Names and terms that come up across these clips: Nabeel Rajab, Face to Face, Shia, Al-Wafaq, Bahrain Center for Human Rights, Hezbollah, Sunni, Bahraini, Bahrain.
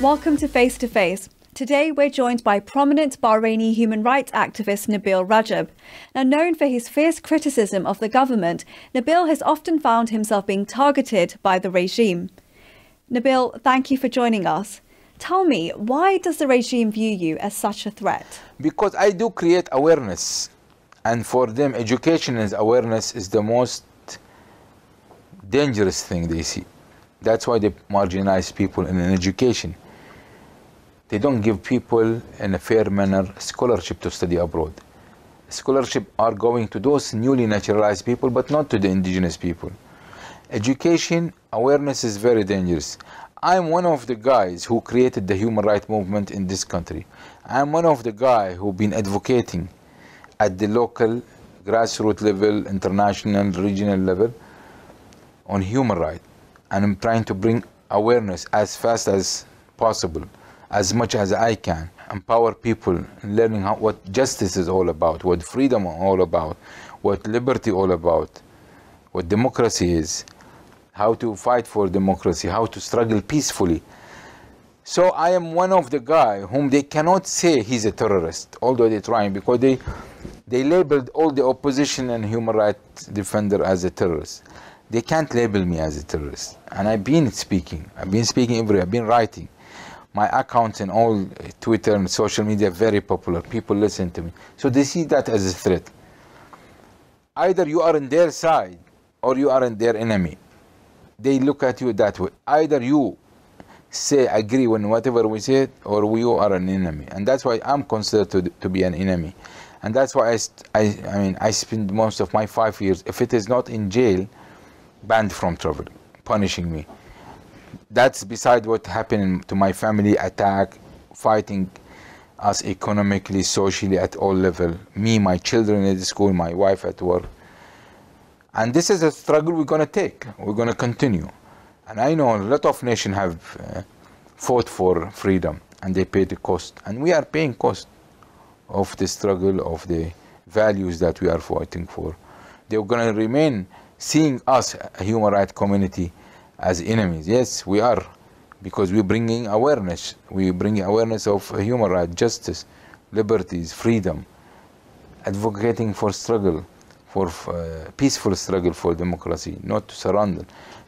Welcome to Face. Today we're joined by prominent Bahraini human rights activist Nabeel Rajab. Now known for his fierce criticism of the government, Nabeel has often found himself being targeted by the regime. Nabeel, thank you for joining us. Tell me, why does the regime view you as such a threat? Because I do create awareness, and for them education and awareness is the most dangerous thing they see. That's why they marginalize people in education. They don't give people in a fair manner scholarship to study abroad. Scholarship are going to those newly naturalized people, but not to the indigenous people. Education, awareness is very dangerous. I'm one of the guys who created the human rights movement in this country. I'm one of the guys who've been advocating at the local, grassroots level, international, regional level on human rights. And I'm trying to bring awareness as fast as possible, as much as I can, empower people in learning what justice is all about, what freedom is all about, what liberty is all about, what democracy is, how to fight for democracy, how to struggle peacefully. So I am one of the guys whom they cannot say he's a terrorist, although they're trying, because they labeled all the opposition and human rights defender as a terrorist. They can't label me as a terrorist. And I've been speaking everywhere, I've been writing. My accounts and all Twitter and social media are very popular. People listen to me. So they see that as a threat. Either you are on their side or you are on their enemy. They look at you that way. Either you say agree with whatever we said or we are an enemy. And that's why I'm considered to be an enemy. And that's why I spend most of my 5 years, if it is not in jail, banned from travel, punishing me. That's beside what happened to my family, attack, fighting us economically, socially, at all levels. Me, my children at school, my wife at work. And this is a struggle we're going to take. We're going to continue. And I know a lot of nations have fought for freedom, and they paid the cost. And we are paying cost of the struggle, of the values that we are fighting for. They're going to remain seeing us, a human rights community, as enemies. Yes, we are, because we're bringing awareness. We bring awareness of human rights, justice, liberties, freedom, advocating for struggle, for peaceful struggle for democracy, not to surrender,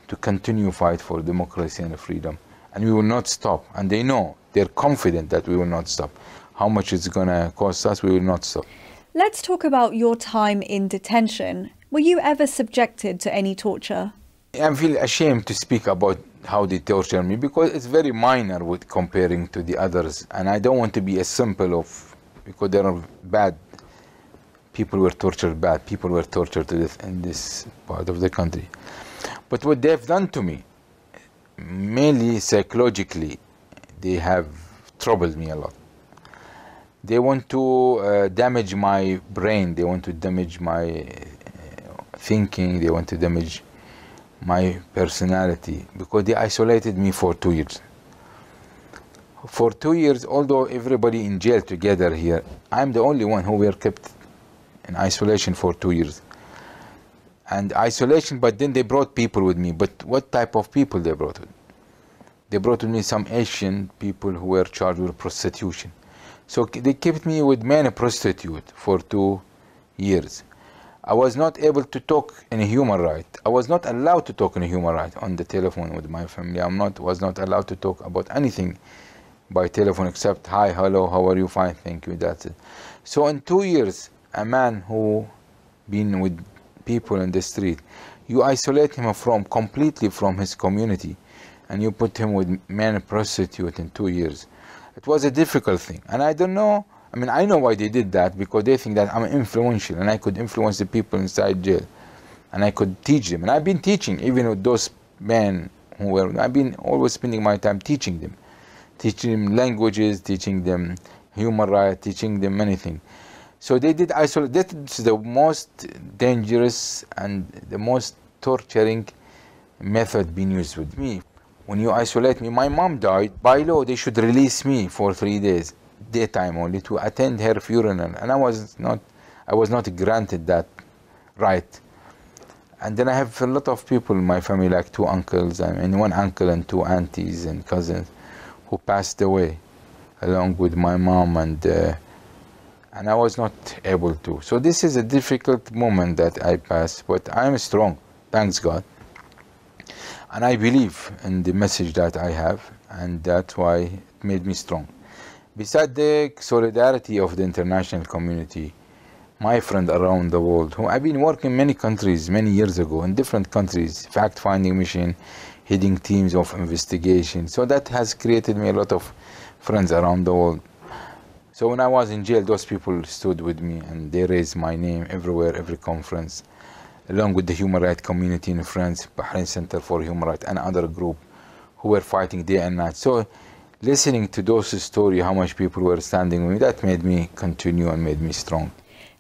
to continue fight for democracy and freedom. And we will not stop. And they know, they're confident that we will not stop. How much it's going to cost us, we will not stop. Let's talk about your time in detention. Were you ever subjected to any torture? I feel ashamed to speak about how they torture me because it's very minor with comparing to the others, and I don't want to be a symbol of, because there are bad people were tortured, bad people were tortured in this part of the country. But what they've done to me, mainly psychologically, they have troubled me a lot. They want to damage my brain, they want to damage my thinking, they want to damage my personality, because they isolated me for 2 years. For 2 years, although everybody in jail together here, I'm the only one who were kept in isolation for 2 years. And isolation, but then they brought people with me. But what type of people they brought with me? They brought with me some Asian people who were charged with prostitution. So they kept me with many prostitutes for 2 years. I was not able to talk in human rights. I was not allowed to talk in human rights on the telephone with my family. I was not allowed to talk about anything by telephone except hi, hello, how are you, fine, thank you, that's it. So in 2 years, a man who been with people in the street, you isolate him completely from his community, and you put him with many prostitutes in 2 years. It was a difficult thing, and I don't know. I mean, I know why they did that, because they think that I'm influential and I could influence the people inside jail and I could teach them. And I've been teaching, even with those men who were, I've been always spending my time teaching them languages, teaching them human rights, teaching them many things. So they did isolate. That's the most dangerous and the most torturing method being used with me. when you isolate me, my mom died, by law they should release me for 3 days, daytime only, to attend her funeral, and I was not granted that right. And then I have a lot of people in my family, like 2 uncles, I mean 1 uncle and 2 aunties and cousins who passed away along with my mom, and I was not able to. So this is a difficult moment that I passed, but I am strong, thanks God. And I believe in the message that I have, and that's why it made me strong. Besides the solidarity of the international community, my friend around the world, who I've been working in many countries many years ago, in different countries, fact-finding mission, heading teams of investigation. So that has created me a lot of friends around the world. So when I was in jail, those people stood with me and they raised my name everywhere, every conference, along with the human rights community in France, Bahrain Center for Human Rights, and other group who were fighting day and night. So listening to those stories, how much people were standing with me, that made me continue and made me strong.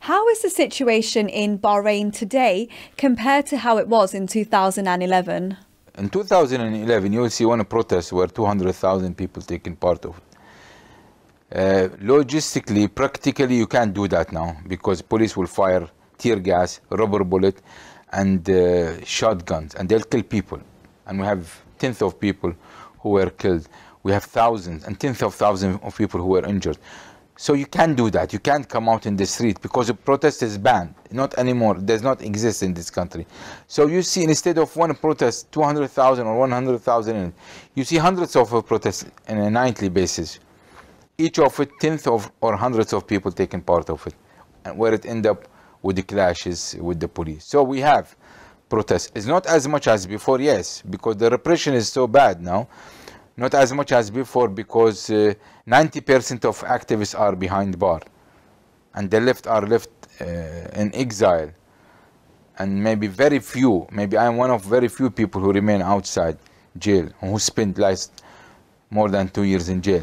How is the situation in Bahrain today compared to how it was in 2011? In 2011, you will see one protest where 200,000 people taking part of it. Logistically, practically, you can't do that now because police will fire tear gas, rubber bullet, and shotguns, and they'll kill people. And we have tens of people who were killed. We have thousands and tens of thousands of people who were injured. So you can't do that. You can't come out in the street because the protest is banned. Not anymore. It does not exist in this country. So you see, instead of one protest, 200,000 or 100,000, you see hundreds of protests on a nightly basis. Each of it, tens of or hundreds of people taking part of it, and where it end up with the clashes with the police. So we have protests. It's not as much as before, yes, because the repression is so bad now. Not as much as before because 90% of activists are behind bar, and the left are left in exile, and maybe very few, maybe I'm one of very few people who remain outside jail, who spent last more than 2 years in jail.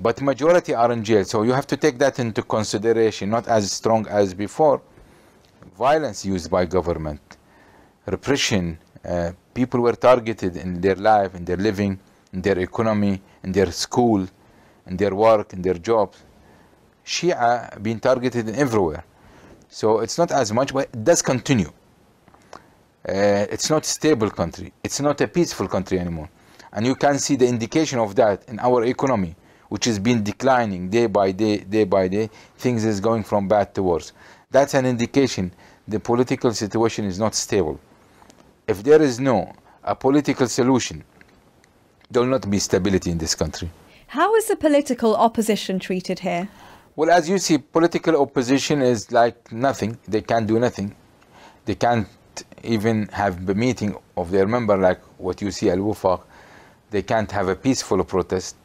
But majority are in jail, so you have to take that into consideration. Not as strong as before. Violence used by government, repression, people were targeted in their life, in their living, in their economy, in their school, in their work, in their jobs. Shia being targeted everywhere. So it's not as much, but it does continue. It's not a stable country. It's not a peaceful country anymore. And you can see the indication of that in our economy, which has been declining day by day, things is going from bad to worse. That's an indication the political situation is not stable. If there is no a political solution, there will not be stability in this country. How is the political opposition treated here? Well, as you see, political opposition is like nothing. They can't do nothing. They can't even have a meeting of their member, like what you see, Al-Wafaq. They can't have a peaceful protest.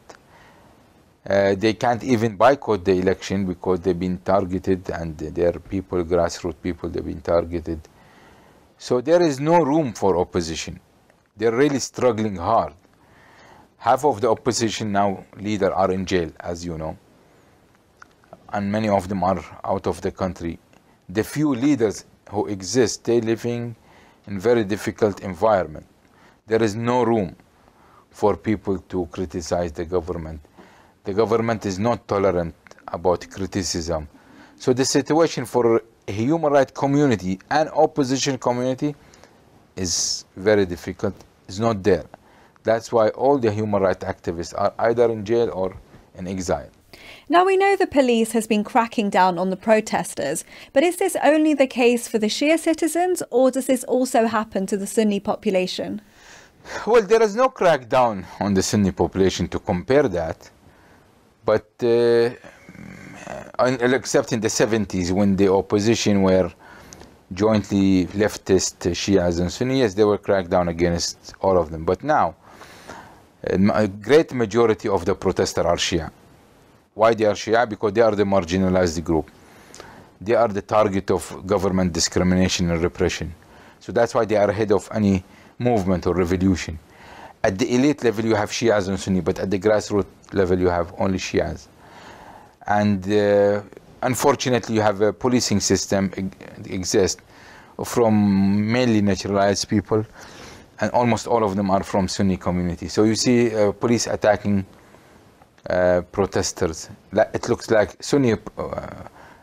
They can't even boycott the election because they've been targeted, and their people, grassroots people, they've been targeted. So there is no room for opposition. They're really struggling hard. Half of the opposition now leaders are in jail, as you know, and many of them are out of the country. The few leaders who exist, they're living in very difficult environment. There is no room for people to criticize the government. The government is not tolerant about criticism. So the situation for a human rights community and opposition community is very difficult. It's not there. That's why all the human rights activists are either in jail or in exile. Now, we know the police has been cracking down on the protesters, but is this only the case for the Shia citizens, or does this also happen to the Sunni population? Well, there is no crackdown on the Sunni population to compare that. But except in the 70s, when the opposition were jointly leftist Shias and Sunnis, they were cracked down against all of them. But now, a great majority of the protesters are Shia. Why they are Shia? Because they are the marginalized group. They are the target of government discrimination and repression. So that's why they are ahead of any movement or revolution. At the elite level, you have Shias and Sunni, but at the grassroots level, you have only Shias. And unfortunately, you have a policing system exist from mainly naturalized people and almost all of them are from Sunni community. So you see police attacking protesters. It looks like Sunni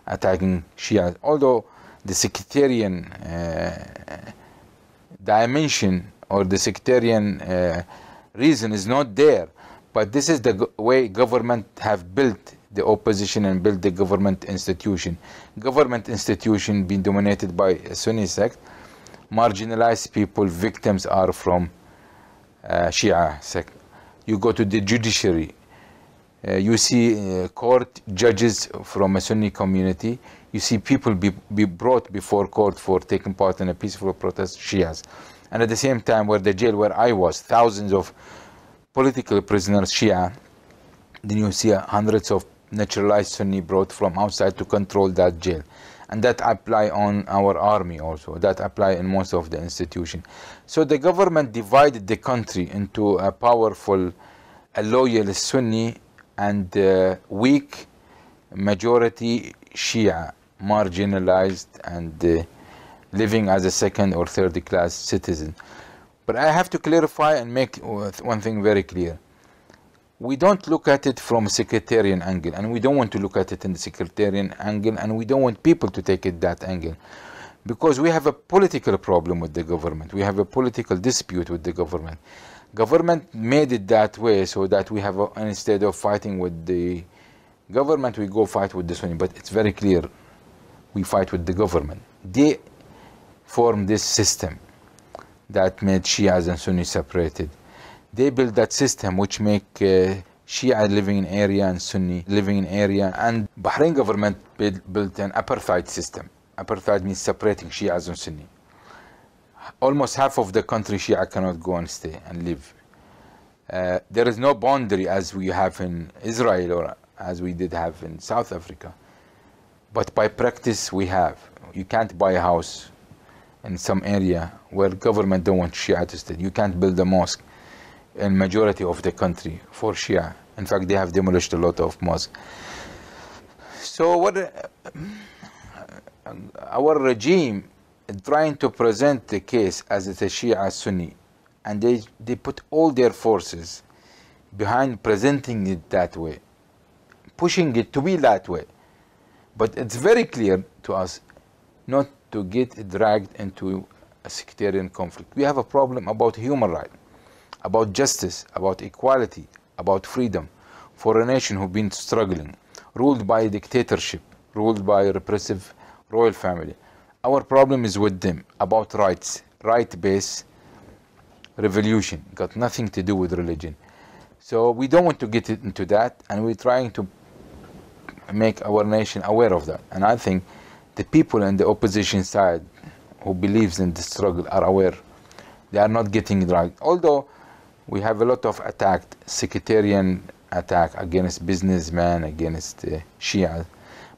attacking Shia, although the sectarian dimension or the sectarian reason is not there. But this is the way government have built the opposition and built the government institution. Government institution being dominated by a Sunni sect, marginalized people, victims are from Shia sect. You go to the judiciary, you see court judges from a Sunni community, you see people be brought before court for taking part in a peaceful protest, Shias. And at the same time, where the jail where I was, thousands of political prisoners, Shia, then you see hundreds of naturalized Sunni brought from outside to control that jail. And that apply on our army also, that apply in most of the institution. So the government divided the country into a powerful, a loyal Sunni and weak majority Shia, marginalized and living as a second or third class citizen. But I have to clarify and make one thing very clear. We don't look at it from a sectarian angle, and we don't want to look at it in the sectarian angle, and we don't want people to take it that angle. Because we have a political problem with the government. We have a political dispute with the government. Government made it that way so that we have, instead of fighting with the government, we go fight with the Sunni. But it's very clear, we fight with the government. They formed this system that made Shias and Sunni separated. They built that system which make Shia living in area and Sunni living in area. And Bahrain government built an apartheid system. Apartheid means separating Shias and Sunni. Almost half of the country Shia cannot go and stay and live. There is no boundary as we have in Israel or as we did have in South Africa. But by practice we have. You can't buy a house in some area where government don't want Shia to stay. You can't build a mosque in majority of the country for Shia. In fact, they have demolished a lot of mosques. So what our regime is trying to present the case as it's a Shia Sunni, and they put all their forces behind presenting it that way, pushing it to be that way. But it's very clear to us not to get dragged into a sectarian conflict. We have a problem about human rights, about justice, about equality, about freedom for a nation who've been struggling, ruled by dictatorship, ruled by a repressive royal family. Our problem is with them, about rights, right-based revolution, got nothing to do with religion. So we don't want to get into that, and we're trying to make our nation aware of that. And I think the people on the opposition side who believes in the struggle are aware. They are not getting dragged. Although we have a lot of attack, sectarian attack against businessmen, against Shia,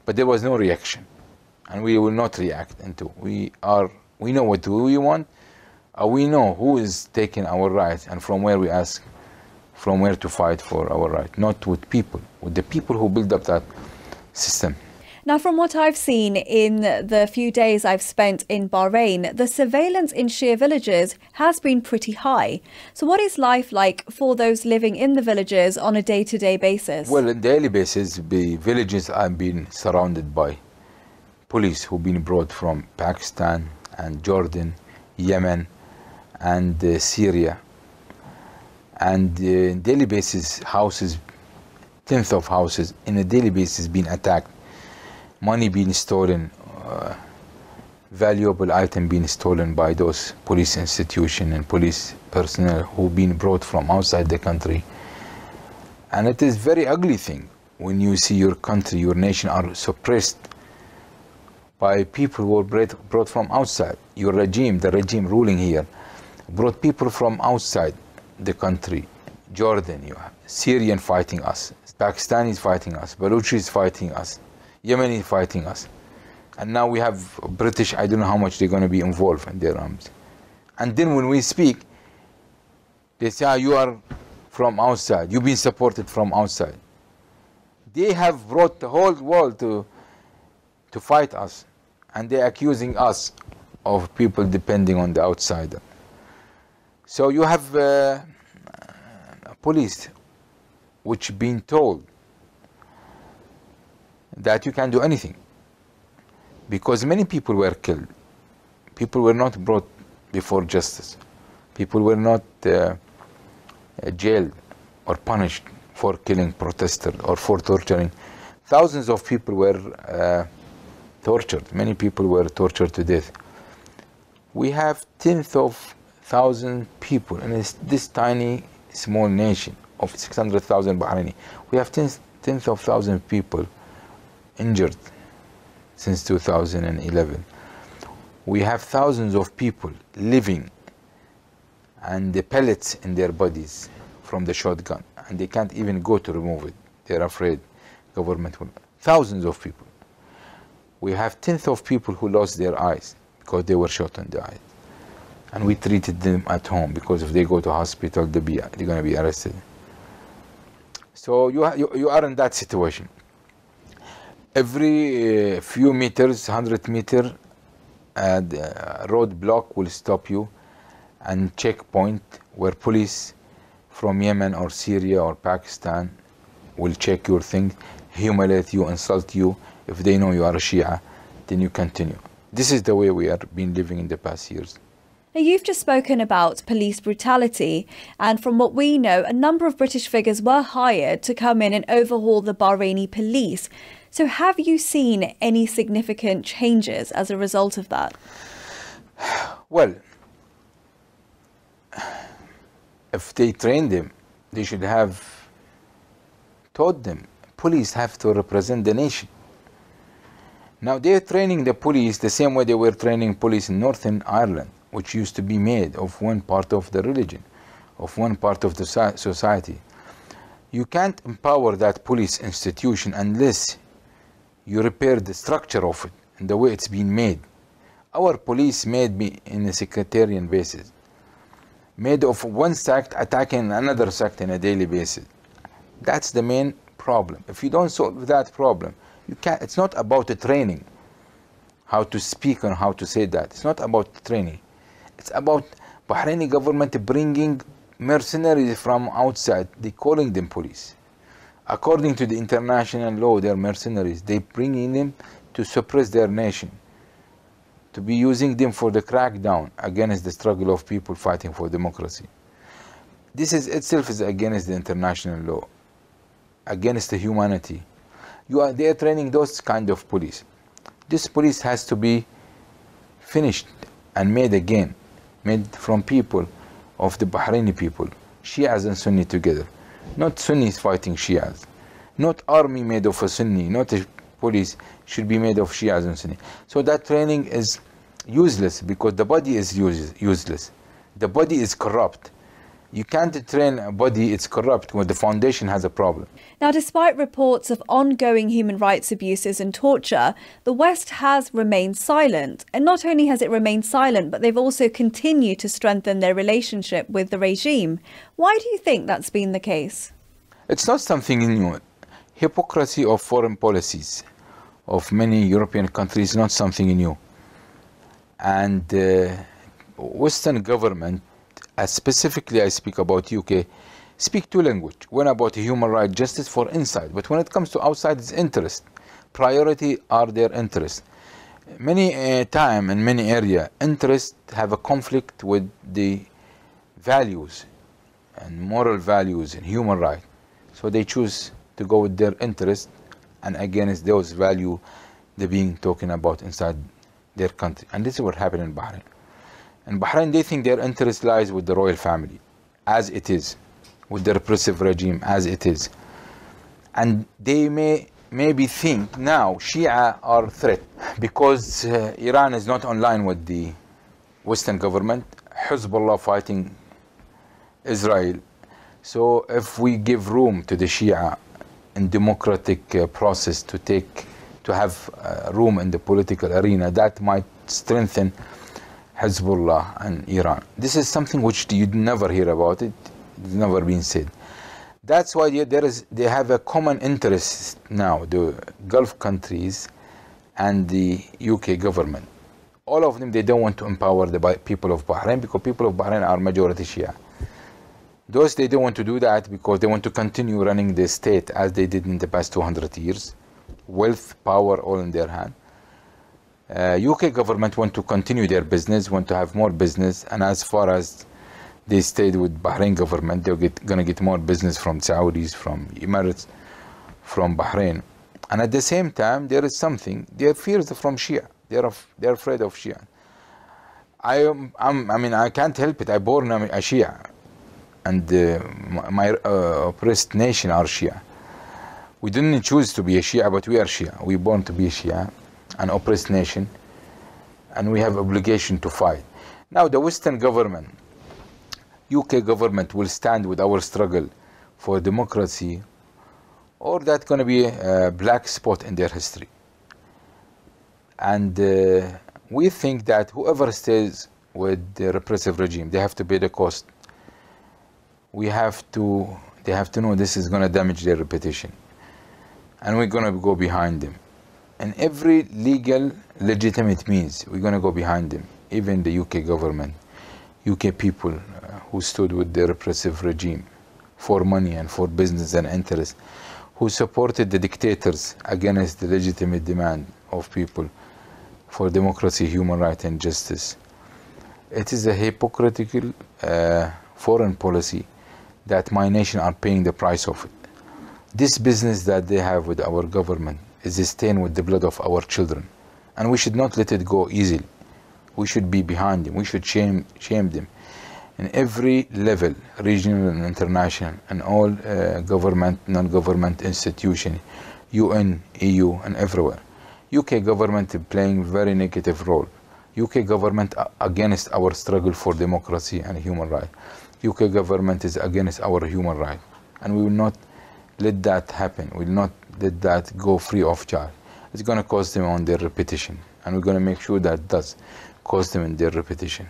but there was no reaction, and we will not react into. We know what we want, we know who is taking our rights, and from where we ask, from where to fight for our right. Not with people, with the people who build up that system. Now, from what I've seen in the few days I've spent in Bahrain, the surveillance in Shia villages has been pretty high. So what is life like for those living in the villages on a day-to-day basis? Well, on a daily basis, the villages have been surrounded by police who've been brought from Pakistan and Jordan, Yemen and Syria. And on a daily basis, houses, tens of houses, on a daily basis being attacked. Money being stolen, valuable item being stolen by those police institution and police personnel who've been brought from outside the country. And it is very ugly thing when you see your country, your nation are suppressed by people who were brought from outside. Your regime, the regime ruling here, brought people from outside the country. Jordan, you have Syrian fighting us, Pakistanis fighting us, Baluchis fighting us, Yemen is fighting us, and now we have British. I don't know how much they're going to be involved in their arms. And then when we speak, they say, oh, you are from outside, you've been supported from outside. They have brought the whole world to fight us, and they're accusing us of people depending on the outsider. So you have police which been told that you can do anything, because many people were killed. People were not brought before justice. People were not jailed or punished for killing protesters or for torturing. Thousands of people were tortured. Many people were tortured to death. We have tenth of thousand people in this tiny small nation of 600,000 Bahraini. We have tenth of thousand people injured since 2011. We have thousands of people living and the pellets in their bodies from the shotgun, and they can't even go to remove it. They're afraid government will. Thousands of people. We have tenth of people who lost their eyes because they were shot in the eyes, and we treated them at home, because if they go to hospital, they're going to be arrested. So you are in that situation. Every few meters, 100 meters, a roadblock will stop you, and checkpoint where police from Yemen or Syria or Pakistan will check your thing, humiliate you, insult you. If they know you are a Shia, then you continue. This is the way we are been living in the past years. Now, you've just spoken about police brutality, and from what we know, a number of British figures were hired to come in and overhaul the Bahraini police. So have you seen any significant changes as a result of that? Well, if they train them, they should have taught them police have to represent the nation. Now they're training the police the same way they were training police in Northern Ireland, which used to be made of one part of the religion, of one part of the society. You can't empower that police institution unless you repair the structure of it and the way it's been made. Our police made be in a sectarian basis, made of one sect attacking another sect on a daily basis. That's the main problem. If you don't solve that problem, you can't. It's not about the training, how to speak and how to say that. It's not about the training. It's about Bahraini government bringing mercenaries from outside. They're calling them police. According to the international law, they're mercenaries. They're bringing them to suppress their nation, to be using them for the crackdown against the struggle of people fighting for democracy. This is itself is against the international law, against the humanity. They're training those kind of police. This police has to be finished and made again, made from people of the Bahraini people, Shias and Sunni together. Not Sunnis fighting Shias, not army made of a Sunni, not a police should be made of Shias and Sunni. So that training is useless because the body is useless. The body is corrupt. You can't train a body, it's corrupt, when the foundation has a problem. Now, despite reports of ongoing human rights abuses and torture, the West has remained silent. And not only has it remained silent, but they've also continued to strengthen their relationship with the regime. Why do you think that's been the case? It's not something new. Hypocrisy of foreign policies of many European countries is not something new. And Western government, specifically, I speak about UK, speak two languages. One about human rights justice for inside, but when it comes to outside, it's interest. Priority are their interests. Many time in many area, interests have a conflict with the values and moral values and human rights. So they choose to go with their interest and against those values they're being talking about inside their country. And this is what happened in Bahrain. In Bahrain, they think their interest lies with the royal family, as it is, with the repressive regime, as it is. And they maybe think now Shia are a threat, because Iran is not online with the Western government, Hezbollah fighting Israel. So if we give room to the Shia in democratic process to have room in the political arena, that might strengthen Hezbollah and Iran. This is something which you'd never hear about. It's never been said. That's why they have a common interest now, the Gulf countries and the UK government. all of them, they don't want to empower the people of Bahrain because people of Bahrain are majority Shia. Those, they don't want to do that because they want to continue running the state as they did in the past 200 years. Wealth, power, all in their hand. UK government want to continue their business, want to have more business, and as far as they stayed with Bahrain government, they're gonna get more business from Saudis, from Emirates, from Bahrain. And at the same time, there is something, their fears from Shia. They're afraid of Shia. I mean, I can't help it. I born a Shia, and my oppressed nation are Shia. We didn't choose to be a Shia, but we are Shia. We born to be a Shia, an oppressed nation, and we have obligation to fight. Now the Western government, UK government, will stand with our struggle for democracy, or that's going to be a black spot in their history. And we think that whoever stays with the repressive regime, they have to pay the cost. They have to know this is going to damage their reputation, and we're going to go behind them. And every legal, legitimate means, we're going to go behind them. Even the UK government, UK people who stood with the repressive regime for money and for business and interest, who supported the dictators against the legitimate demand of people for democracy, human rights, and justice. It is a hypocritical foreign policy that my nation are paying the price of it. This business that they have with our government is a stain with the blood of our children, and we should not let it go easily. We should be behind them. We should shame them in every level, regional and international, and all government, non-government institution, UN, EU, and everywhere. UK government is playing very negative role. UK government against our struggle for democracy and human rights. UK government is against our human rights, and we will not let that happen. We will not let that go free of charge. It's going to cost them on their repetition, and we're going to make sure that does cost them in their repetition.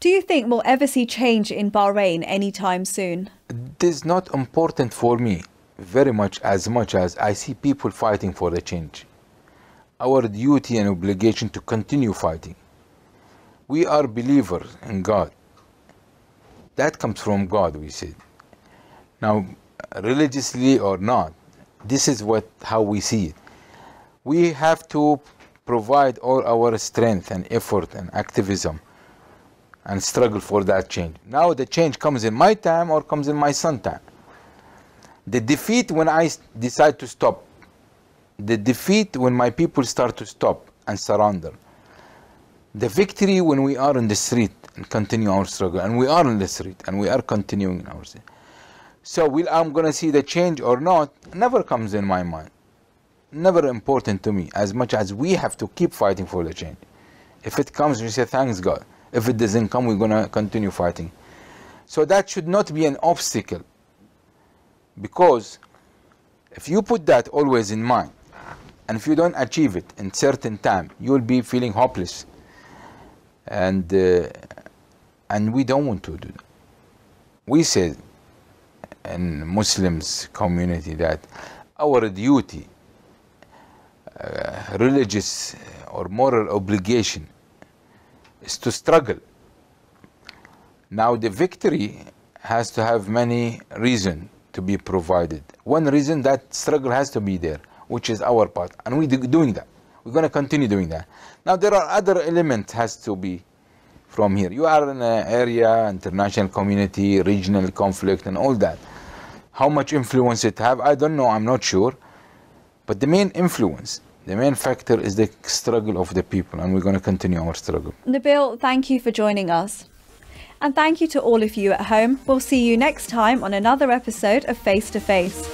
Do you think we'll ever see change in Bahrain anytime soon? It is not important for me very much as I see people fighting for the change. Our duty and obligation to continue fighting. We are believers in God. That comes from God, we said. Now, religiously or not, this is how we see it. We have to provide all our strength and effort and activism and struggle for that change. Now the change comes in my time or comes in my son's time. The defeat when I decide to stop, the defeat when my people start to stop and surrender, the victory when we are in the street and continue our struggle, and we are in the street and we are continuing our struggle. So will I'm going to see the change or not, never comes in my mind, never important to me, as much as we have to keep fighting for the change. If it comes, we say thanks God. If it doesn't come, we're going to continue fighting. So that should not be an obstacle, because if you put that always in mind, and if you don't achieve it in certain time, you'll be feeling hopeless. And we don't want to do that. We said in Muslims community that our duty, religious or moral obligation, is to struggle. Now the victory has to have many reasons to be provided. One reason that struggle has to be there, which is our part, and we're doing that. We're going to continue doing that. Now there are other elements has to be from here. You are in an area, international community, regional conflict and all that. How much influence it have, I don't know, I'm not sure. But the main influence, the main factor is the struggle of the people, and we're going to continue our struggle. Nabeel, thank you for joining us. And thank you to all of you at home. We'll see you next time on another episode of Face to Face.